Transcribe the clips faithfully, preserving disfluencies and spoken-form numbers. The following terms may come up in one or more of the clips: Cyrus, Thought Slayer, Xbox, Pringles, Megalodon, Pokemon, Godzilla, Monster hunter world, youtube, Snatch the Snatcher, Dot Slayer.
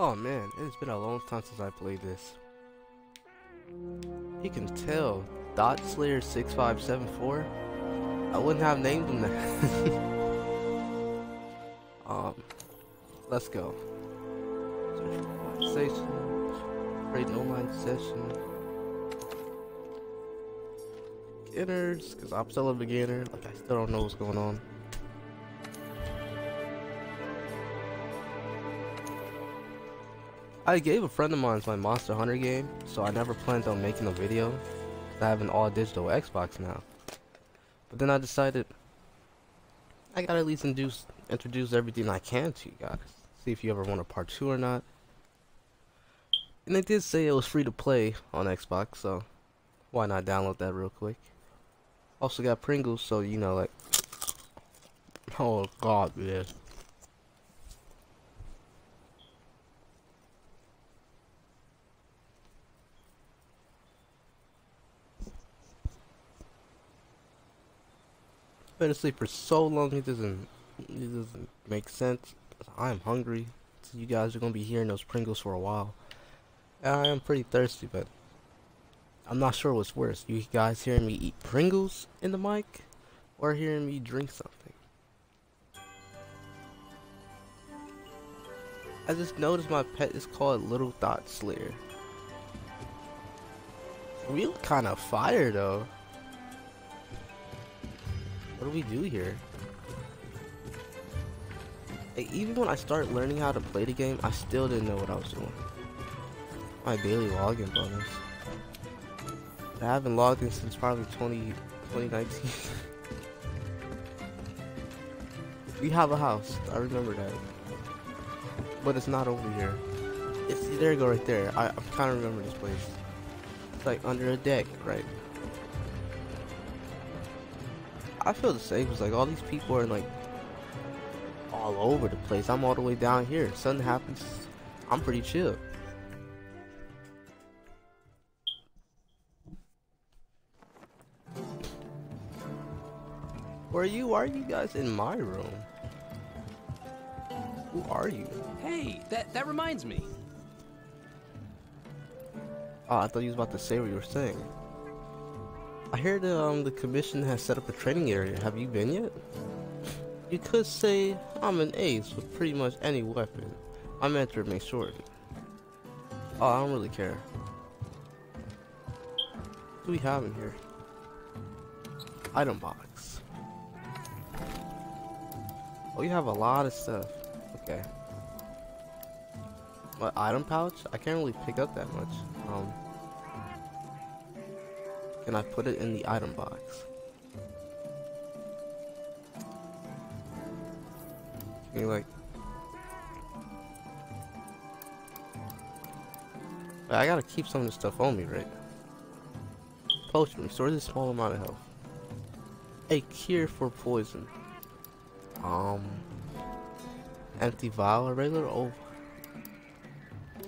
Oh man, it has been a long time since I played this. You can tell, Dot Slayer six five seven four. I wouldn't have named him that. um, let's go. Session, create an online session. Beginners, because I'm still a beginner. Like I still don't know what's going on. I gave a friend of mine my Monster Hunter game, so I never planned on making a video. I have an all-digital Xbox now. But then I decided I gotta at least induce, introduce everything I can to you guys. See if you ever want a part two or not. And they did say it was free to play on Xbox, so why not download that real quick? Also got Pringles, so you know, like, oh god, man. Been asleep for so long it doesn't it doesn't make sense. I'm hungry. So you guys are gonna be hearing those Pringles for a while. And I am pretty thirsty, but I'm not sure what's worse. You guys hearing me eat Pringles in the mic, or hearing me drink something? I just noticed my pet is called Little Thought Slayer. We look kind of fire though. What do we do here? Like, even when I started learning how to play the game, I still didn't know what I was doing. My daily login bonus. I haven't logged in since probably twenty nineteen. We have a house. I remember that. But it's not over here. It's there you go right there. I, I kind of remember this place. It's like under a deck, right? I feel the same. It's like all these people are like all over the place. I'm all the way down here. If something happens, I'm pretty chill. Where are you? Why are you guys in my room? Who are you? Hey, that that reminds me. Oh, I thought you was about to say what you were saying. I heard um, the commission has set up a training area. Have you been yet? You could say I'm an ace with pretty much any weapon. I'm after it, make sure. Oh, I don't really care. What do we have in here? Item box. Oh, you have a lot of stuff. Okay. What, item pouch? I can't really pick up that much. Um. And I put it in the item box. Can you like... I gotta keep some of this stuff on me, right? Potion restores a small amount of health. A cure for poison. Um... Empty vial, a regular old...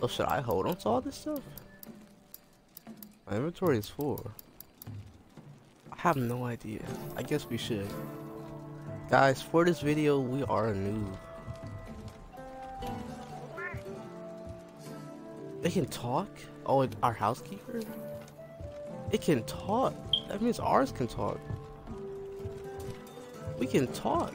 Oh, should I hold on to all this stuff? My inventory is full. I have no idea. I guess we should. Guys, for this video, we are a noob. It can talk? Oh, our housekeeper? It can talk. That means ours can talk. We can talk.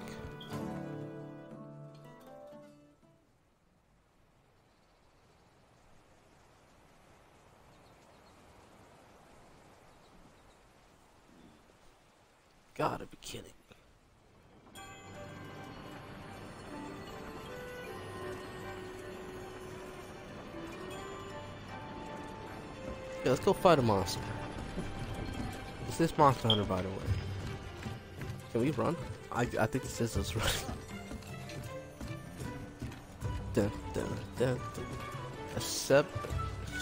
Gotta be kidding me. Yeah, let's go fight a monster. It's this Monster Hunter, by the way. Can we run? I, I think it says let's run. Dun, dun, dun, dun. Accept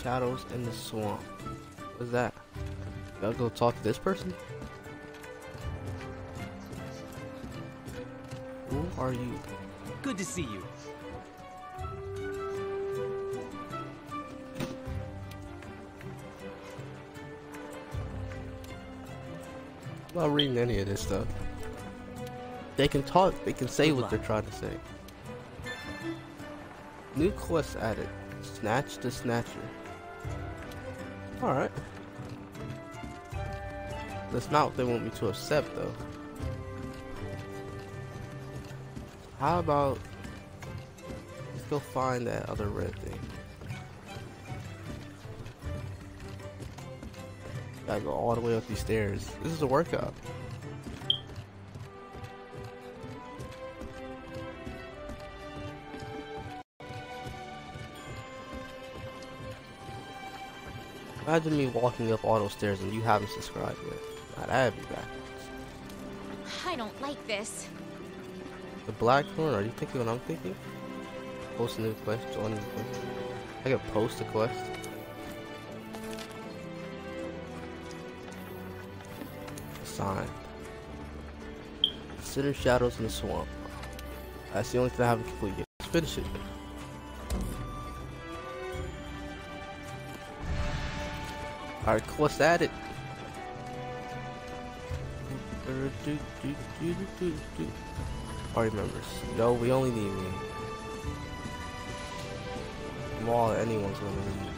shadows in the swamp. What's that? Gotta go talk to this person? Who are you? Good to see you. I'm not reading any of this stuff. They can talk, they can say what they're trying to say. New quest added. Snatch the Snatcher. Alright. That's not what they want me to accept, though. How about... let's go find that other red thing. Gotta go all the way up these stairs. This is a workout. Imagine me walking up all those stairs and you haven't subscribed yet. Now that'd be backwards. I don't like this. The black horn, are you thinking what I'm thinking? Post a new quest, join a new quest. I can post a quest. Sign. Consider shadows in the swamp. That's the only thing I haven't completed yet. Let's finish it. Alright, quest added. Party members. No, we only need me. I'm all anyone's gonna need.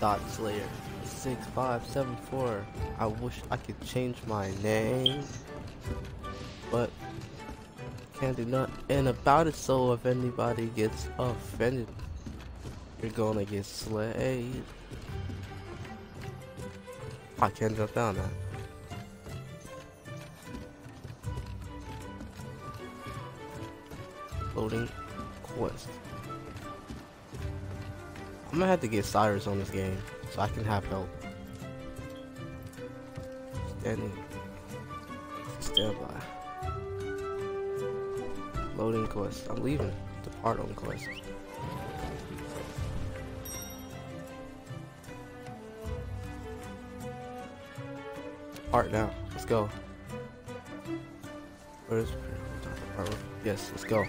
Dot Slayer. six five seven four. I wish I could change my name, but can't do nothing about it, so if anybody gets offended, you're gonna get slayed. I can't jump down now. Loading quest. I'm gonna have to get Cyrus on this game so I can have help. Standing. Stand by. Loading quest. I'm leaving. Depart on quest. Part now. Let's go. Where is it? Yes, let's go.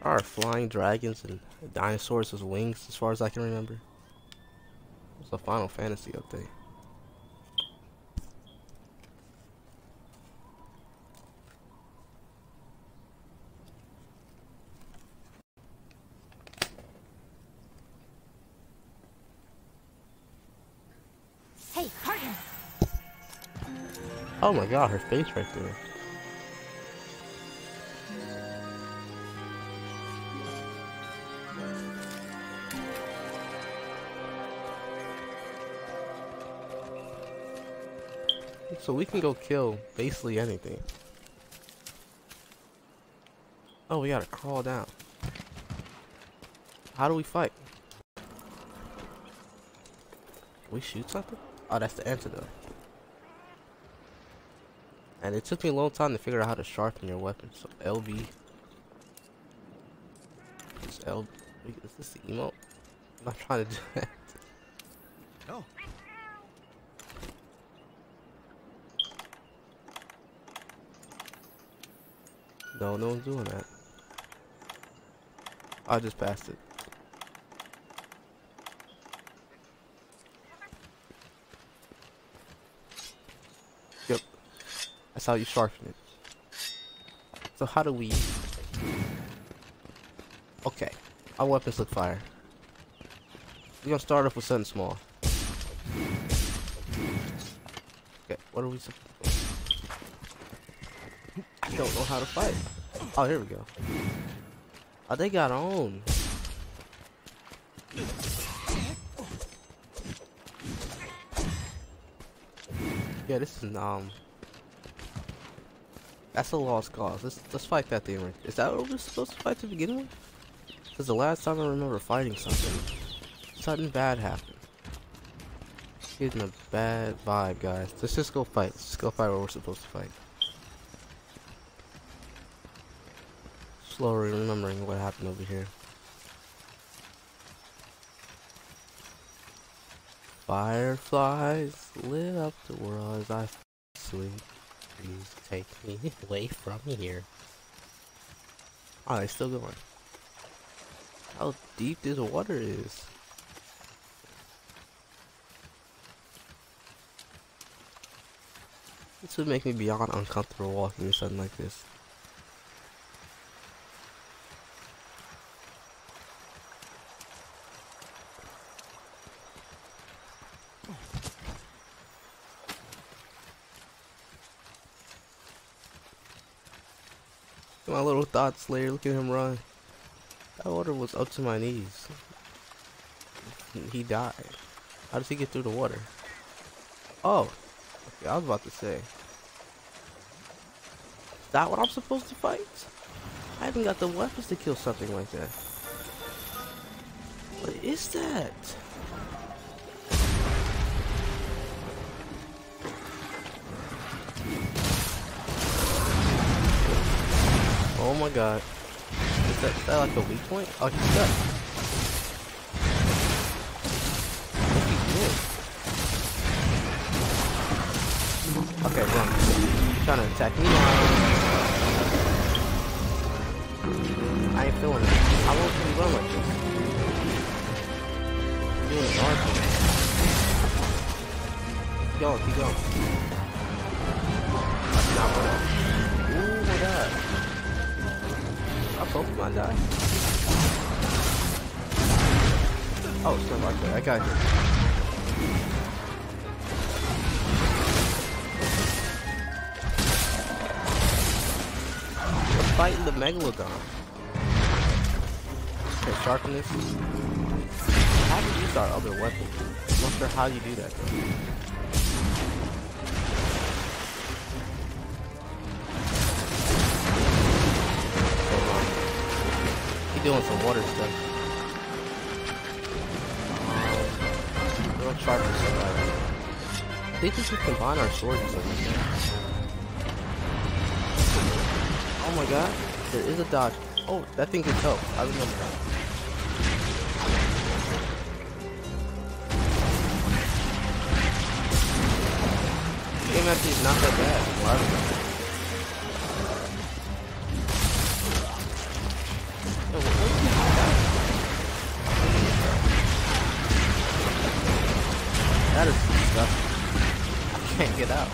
Are flying dragons and dinosaurs with wings, as far as I can remember. It's a Final Fantasy update. Hey, partner! Oh my god, her face right there. So we can go kill basically anything. Oh, we gotta crawl down. How do we fight? Can we shoot something? Oh, that's the antidote. And it took me a long time to figure out how to sharpen your weapon. So L B. It's L B. Is this the emote? I'm not trying to do that. No. No, no one's doing that. I just passed it. Yep. That's how you sharpen it. So how do we... okay. Our weapons look fire. We're gonna start off with something small. Okay, what are we... don't know how to fight. Oh, here we go. Oh, they got on. Yeah, this is um. That's a lost cause. Let's let's fight that thing. Right. Is that what we're supposed to fight to begin with? Because the last time I remember fighting something, something bad happened. Getting a bad vibe, guys. Let's just go fight. Let's just go fight where we're supposed to fight. Slowly remembering what happened over here. Fireflies lit up the world as I sleep. Please take me away from here. Oh, it's still going. How deep this water is. This would make me beyond uncomfortable walking in something like this. my little Thought Slayer. Look at him run. That water was up to my knees. He died. How does he get through the water? Oh, okay, I was about to say. Is that what I'm supposed to fight? I haven't got the weapons to kill something like that. What is that? Oh my god. Is that, is that like a weak point? Oh, he's stuck. What's he doing? Okay, run. He's trying to attack me now. I ain't feeling it. I won't even run like this. I'm doing it hard. Keep going, keep going. I cannot run. Ooh, my god. I hope I die. Oh, it's not like that. I got you. We're fighting the Megalodon. Okay, sharpness. How do you use our other weapon? I'm not sure how you do that though. Doing some water stuff. Real sharp and stuff. I think we should combine our swords or something. Oh my god, there is a dodge. Oh, that thing gets help. I remember that. The game actually is not that bad. Well, I remember. That is disgusting. I can't get out.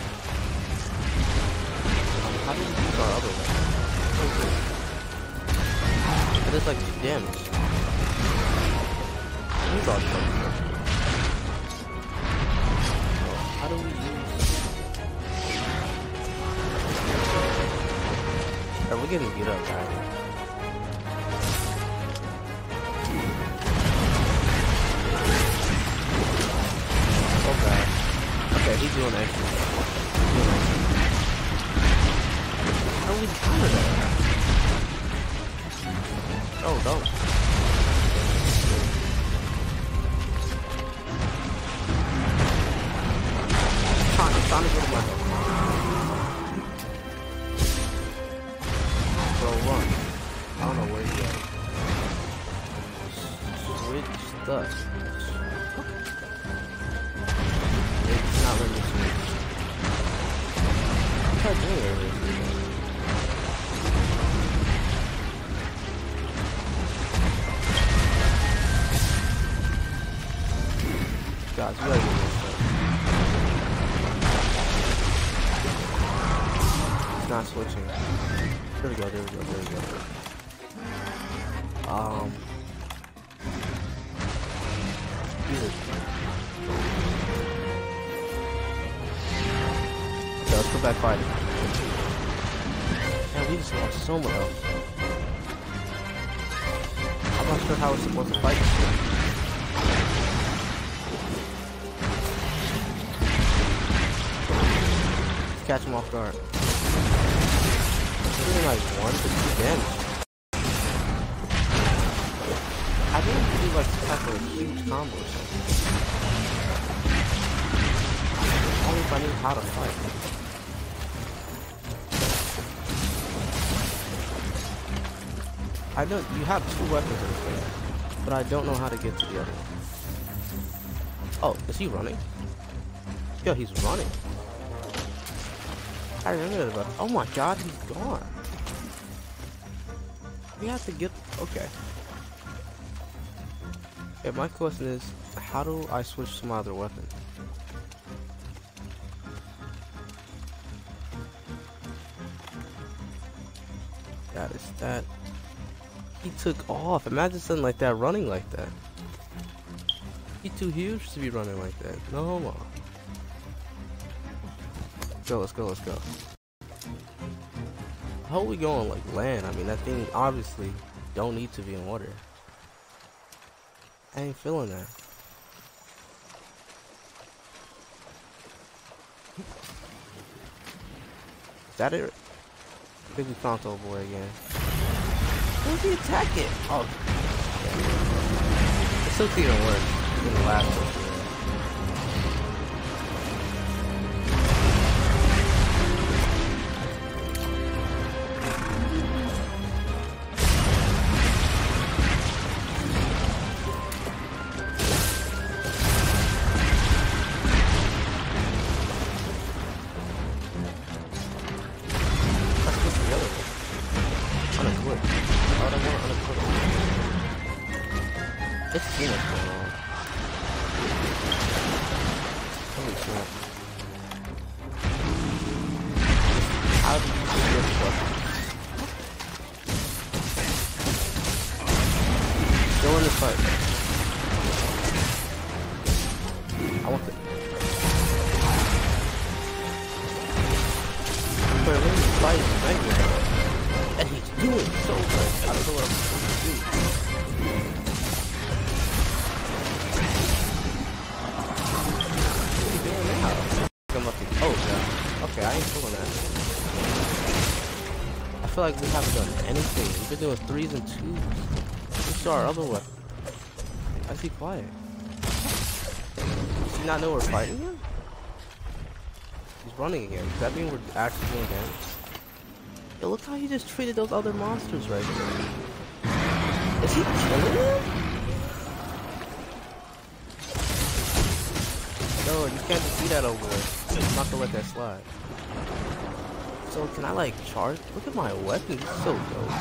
How do we use our other one? It is like damage. Use our stuff. How do we use? Are we gonna get up, guys? He's doing extra. How do we counter that? Oh, don't. I'm trying to get him out. Bro, run. I don't know where he is. Switch stuff. Not really sweet. What's that doing over here? God, you gotta do this stuff. It's not switching. There we go, there we go, there we go. Um. Jesus. Let's go back fighting. Man, we just lost so much else. I'm not sure how we're supposed to fight this thing. Let's catch him off guard. It's really like one to two damage. I didn't really like to tackle a huge combo or something. Only if I knew how to fight. I know you have two weapons in this game, but I don't know how to get to the other one. Oh, is he running? Yo, he's running. I remember that about. Oh my god, he's gone. We have to get. Okay. Yeah, my question is, how do I switch to my other weapon? That is that. He took off. Imagine something like that running like that. He's too huge to be running like that. No homo. Let's go, let's go, let's go. how are we going like land? I mean, that thing obviously don't need to be in water. I ain't feeling that. Is that it? I think we found the old boy again. Who's he attacking? Oh, yeah. It still didn't work in the last one. Like we haven't done anything. We've been doing threes and twos. We saw our other one. I see quiet. Does he not know we're fighting him? He's running again. Does that mean we're actually doing damage? Yo, look how he just treated those other monsters right there. Is he killing them? No, you can't just see that over there. I'm not gonna let that slide. So can I like charge? Look at my weapon, it's so dope.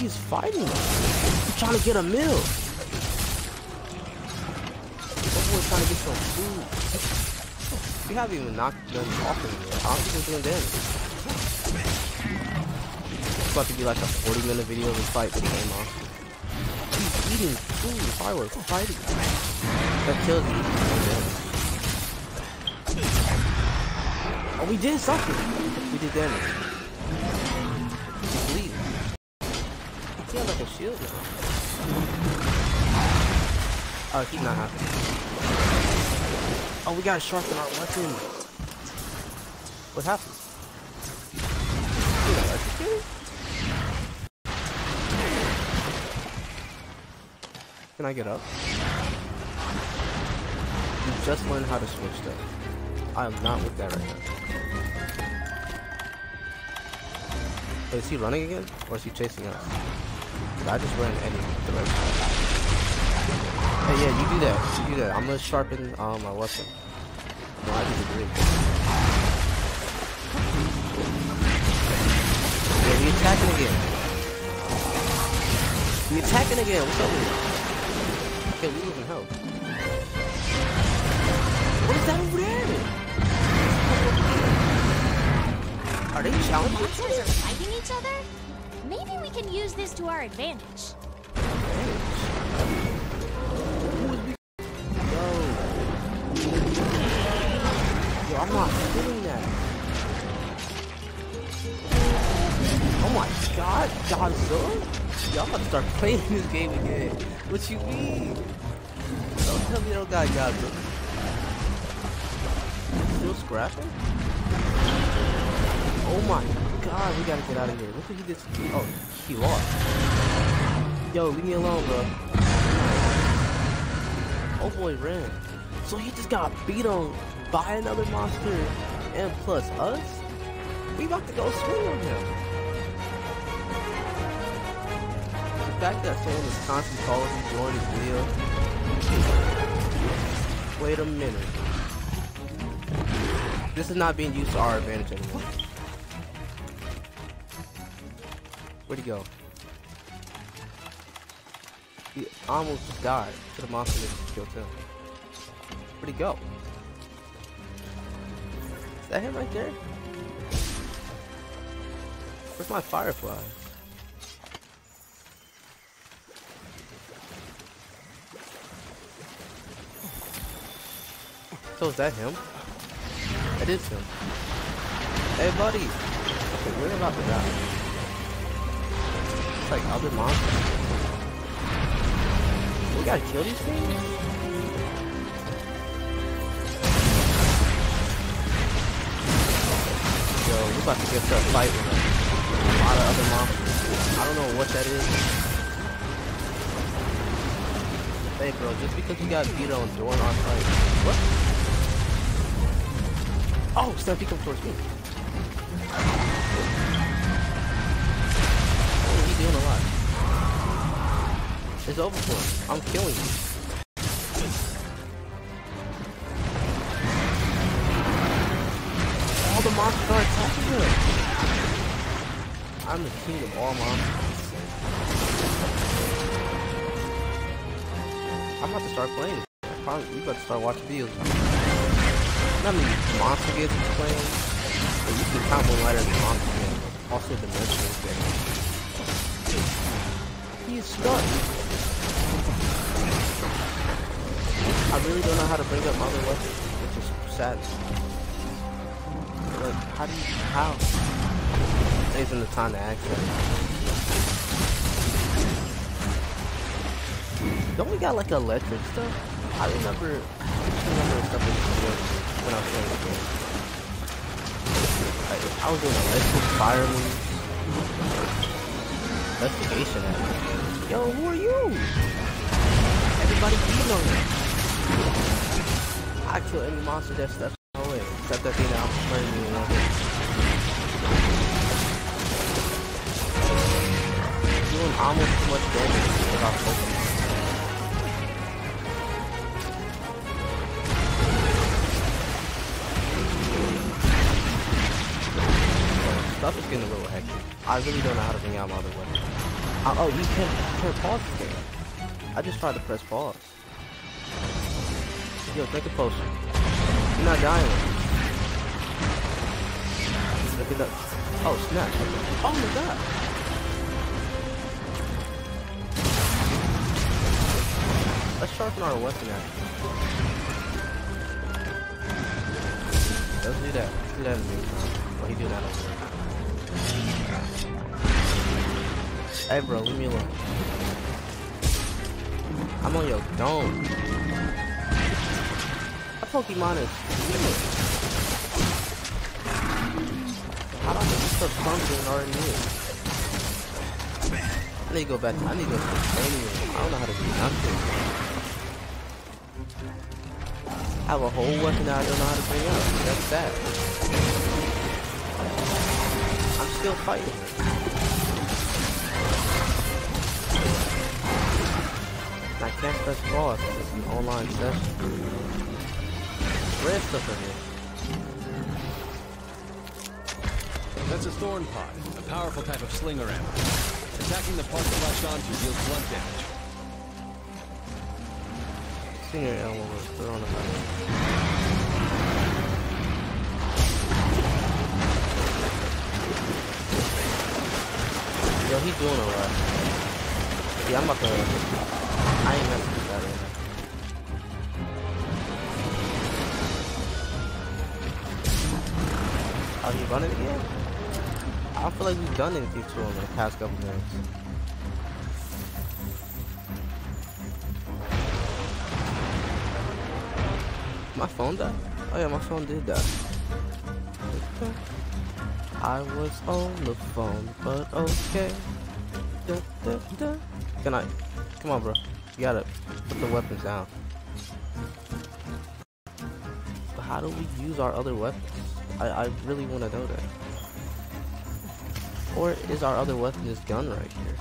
He's fighting me. He's trying to get a meal. Someone's trying to get some food. We haven't even knocked them off anymore. I'm just doing damage. It's about to be like a forty minute video of this fight with the game off. He's eating food if I were fighting. That kills me. Oh, we did something. We did damage. Please. He has like a shield now. Oh, he's not happy. Oh, we gotta sharpen our weapon. What happened? Dude, are you kidding? Can I get up? You just learned how to switch stuff. I am not with that right now. Wait, is he running again? Or is he chasing us? I just ran in any direction. Hey, yeah, you do that. You do that. I'm gonna sharpen um, my weapon. No, I disagree. Yeah, he's attacking again. He's attacking again. What's up with you? Okay, we need some help. What is that over there? Are they challenging? Each other? Maybe we can use this to our advantage. Yo. Yo, I'm not doing that. Oh my god, Godzilla? Yo, I'm about to start playing this game again. What you mean? Don't tell me you don't got Godzilla. Still scrapping? Oh my god, we gotta get out of here. Look what he did. Oh, he lost. Yo, leave me alone, bro. Oh boy, ran. So he just got beat on by another monster and plus us? We about to go swing on him. The fact that someone is constantly calling me during this video. Wait a minute. This is not being used to our advantage anymore. Where'd he go? He almost died to the monster that killed him. Where'd he go? Is that him right there? Where's my firefly? So is that him? That is him. Hey buddy! Okay, we're about to die. It's like other monsters. We gotta kill these things? Yo, we're about to get to a fight with a lot of other monsters. I don't know what that is. Hey bro, just because you got beat on during our fight. What? Oh, Stampy comes towards me. Oh, he's doing a lot. It's over for him. I'm killing you. All the monsters are attacking him. I'm the king of all monsters. I'm about to start playing. I promise you, about to start watching videos. How many monster games you play? But you can count one letter in the monster game. Also the monster is there. He is stuck. I really don't know how to bring up other weapons, which is sad. Like, how do you how? Saving the time to act right. Don't we got like electric stuff? I remember I just remember stuff in the video. When I was playing the game. Like, I was doing electric fire moves. Investigation at me. Yo, who are you? Everybody beating on me. I kill any monster that steps in my way. Except that thing that I'm playing me around here. Doing almost too much damage without focusing. Stuff is getting a little hectic. I really don't know how to bring out my other weapon. I, oh, you can't, you can't pause this game. I just tried to press pause. Yo, take a potion. You're not dying. Look at that. Oh, snatch. Oh my god. Let's sharpen our weapon actually. Let's do that. Let's do that in the meantime. Why you do that over there? Hey bro, leave me alone. I'm on your dome. That Pokemon is weird. I don't think this stuff comes in already is. I need to go back to, I need to go to training. I don't know how to do nothing. I have a whole weapon that I don't know how to bring up. That's sad. I'm still fighting. I can't press pause. It's an online session. Red stuff in here. That's a thorn pod, a powerful type of slinger ammo. Attacking the part latched onto deals blunt damage. Slinger ammo was thrown away. Yo, he's doing alright. Yeah, I'm about to. I ain't messing with that either. Are you running again? I don't feel like we've done anything to him in the past couple minutes. My phone died? Oh yeah, my phone did die. I was on the phone, but okay. Da, da, da. Good night. Come on, bro. You gotta put the weapons down. But how do we use our other weapons? I, I really wanna know that. Or is our other weapon this gun right here?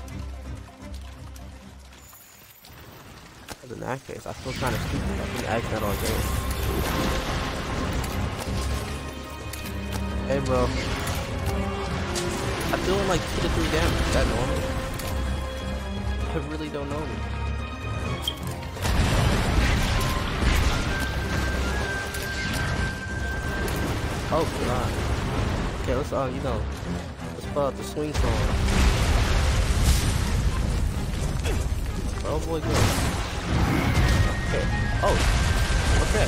Because in that case, I feel kinda stupid. I've been acting that all game. Hey, bro. I'm doing like two to three damage. Is that normal? I really don't know me. Oh god. Okay, let's all, you know, let's pull out the swing song. Oh boy, good. Okay. Oh. Okay.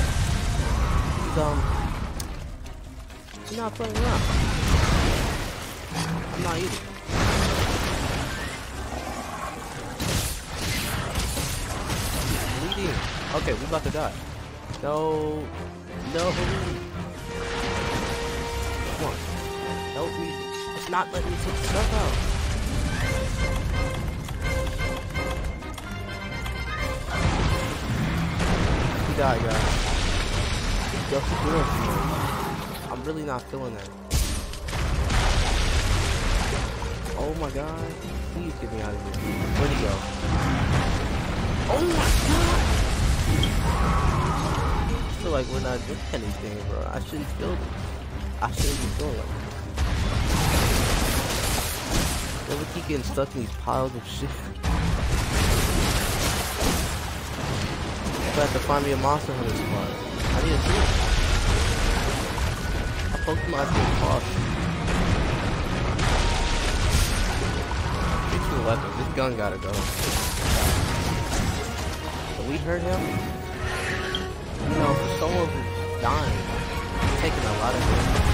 He's um. He's not playing around. I'm not eating. I'm eating. Okay, we about to die. No. No. Come on. Help me. It's not letting me take the stuff out. We die, guys. Just doing. I'm really not feeling that. Oh my god. Please get me out of here. Where'd he go? Oh my god! I feel like we're not doing anything, bro. I shouldn't feel this. I shouldn't be feeling like this. Why would he getting stuck in these piles of shit? I'm gonna have to find me a monster hunter spot. I need a drink. I poked my thing off. Get to the weapon. This gun gotta go. Did we hurt him? You know, someone was dying. He's taking a lot of hits.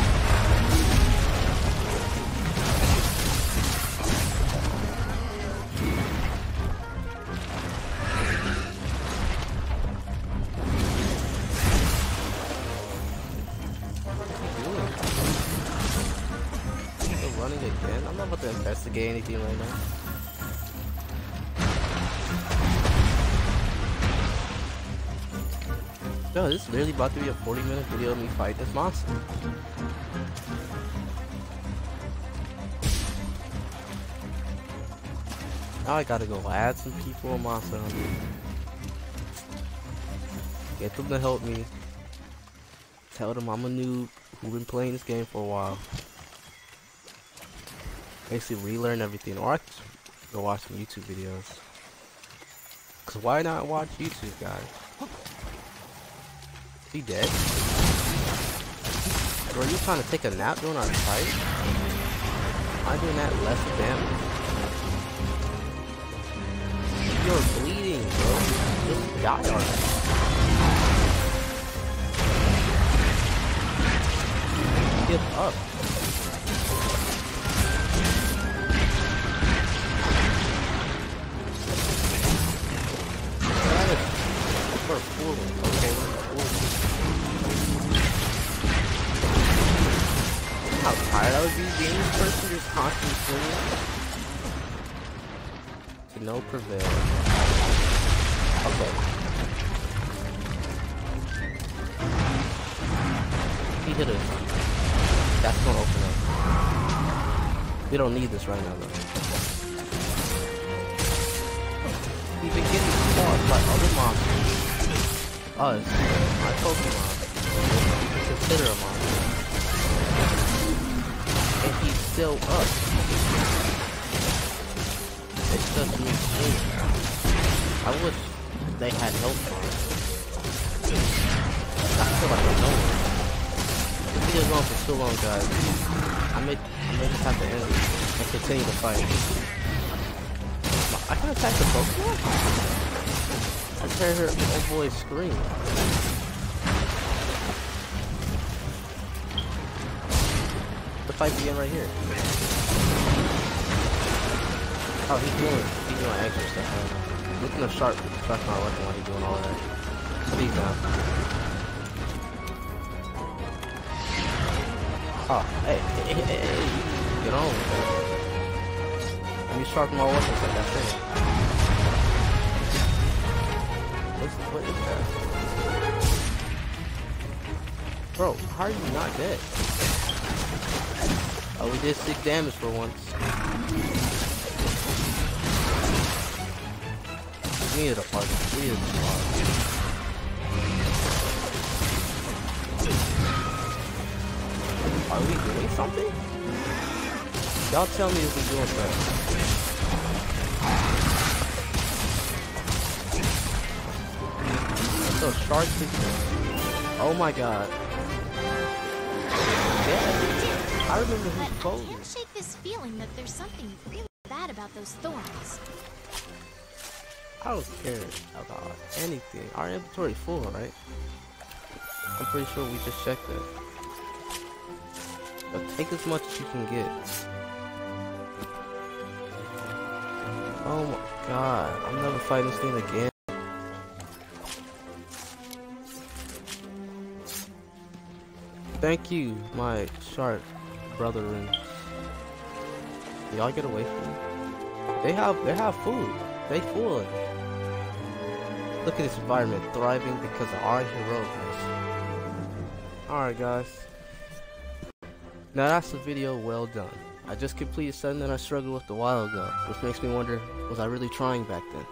Investigate anything right now. Yo, this is literally about to be a forty minute video of me fight this monster. Now I gotta go add some people a monster on me. Get them to help me. Tell them I'm a noob who've been playing this game for a while. Basically relearn everything, or I can go watch some YouTube videos. Cause why not watch YouTube, guys? Is he dead? Bro, are you trying to take a nap during our fight? Am I doing that less damage? You're bleeding, bro. Just die already. Give up. Okay, we're cool. How tired I would be being this person just constantly swinging. To no prevail. Okay. He hit us. That's gonna open up. We don't need this right now, though. We've been getting squashed by other monsters. Us, my Pokemon, we consider a monster, and he's still up. It's just me too. I wish they had help for it. I feel like I know it. The video's going for too long, guys. I may, I may just have to end it and continue to fight. I can attack the Pokemon? I heard her old boy scream. The fight began right here. Oh, he's doing he's doing extra stuff. Right? Looking at sharp, sharp not looking while he's doing all that. Please now. Oh, hey, hey, hey, hey, get on with that. Let me sharpen my weapons like that thing. What is that? Bro, how are you not dead? Oh, we did six damage for once. We needed a party. We needed a party. Are we doing something? Y'all tell me if we're doing something. So sharks. Oh my god. Yeah, I remember who told me. I can't shake this feeling that there's something really bad about those thorns. I don't care about anything. Our inventory is full, right? I'm pretty sure we just checked it. But take as much as you can get. Oh my god, I'm never fighting this thing again. Thank you, my shark brethren. Did y'all get away from me? They have they have food. They full. Look at this environment thriving because of our heroes. Alright guys. Now that's the video well done. I just completed something that I struggled with a while ago, which makes me wonder, was I really trying back then?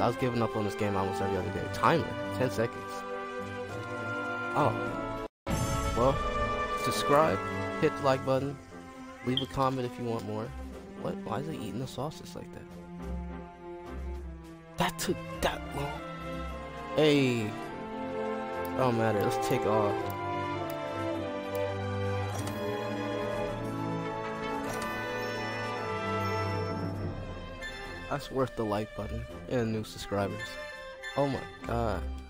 I was giving up on this game almost every other day. Timer, ten seconds. Oh. Well, subscribe, hit the like button, leave a comment if you want more. What? Why is it eating the sausage like that? That took that long. Hey. Don't matter. Let's take off. That's worth the like button and new subscribers. Oh my god.